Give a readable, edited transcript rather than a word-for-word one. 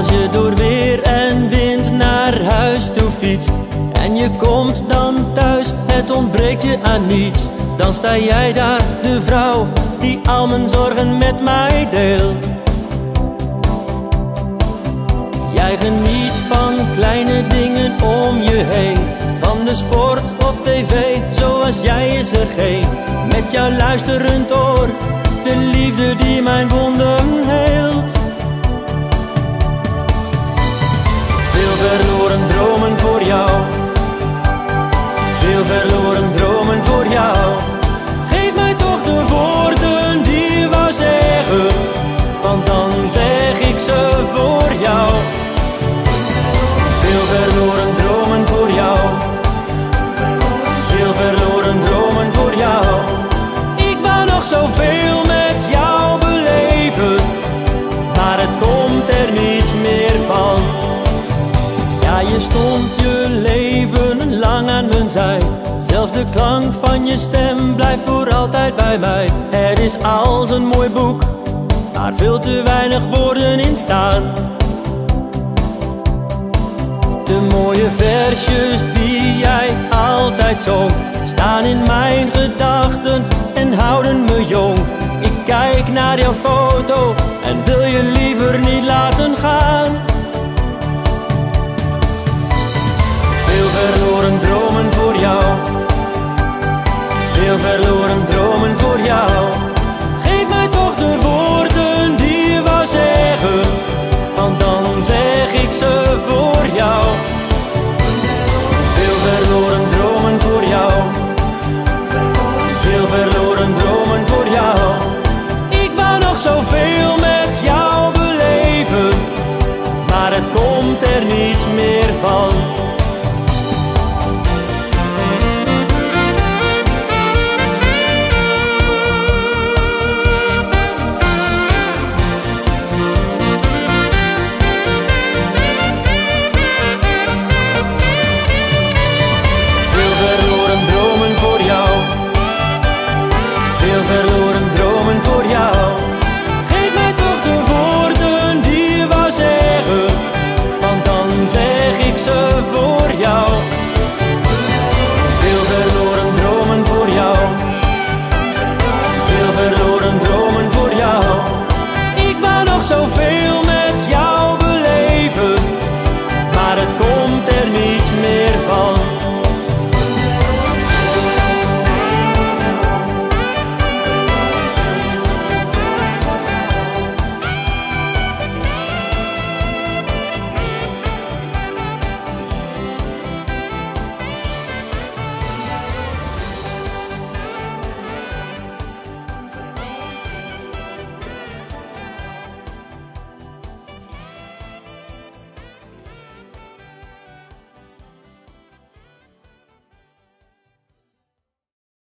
Als je door weer en wind naar huis toe fietst en je komt dan thuis, het ontbreekt je aan niets. Dan sta jij daar, de vrouw die al mijn zorgen met mij deelt. Jij geniet van kleine dingen om je heen, van de sport op tv, zoals jij is er geen. Met jou luisterend oor, de liefde die mijn wonden heelt. Veel verloren dromen voor jou, veel verloren dromen voor jou. Geef mij toch de woorden die je wou zeggen, want dan zeg ik ze voor jou. Veel verloren dromen voor jou, veel verloren dromen voor jou. Ik wou nog zoveel met jou beleven, maar het komt er niet meer van. Je stond je leven lang aan mijn zij. Zelfs de klank van je stem blijft voor altijd bij mij. Het is als een mooi boek, waar veel te weinig woorden in staan. De mooie versjes die jij altijd zong, staan in mijn gedachten en houden me jong. Ik kijk naar jouw foto en wil je liever niet laten gaan. Veel verloren dromen voor jou, veel verloren dromen voor jou. Geef mij toch de woorden die je wou zeggen, want dan zeg ik ze voor jou. Veel verloren dromen voor jou, veel verloren dromen voor jou. Ik wou nog zoveel met jou beleven, maar het komt er niet meer van.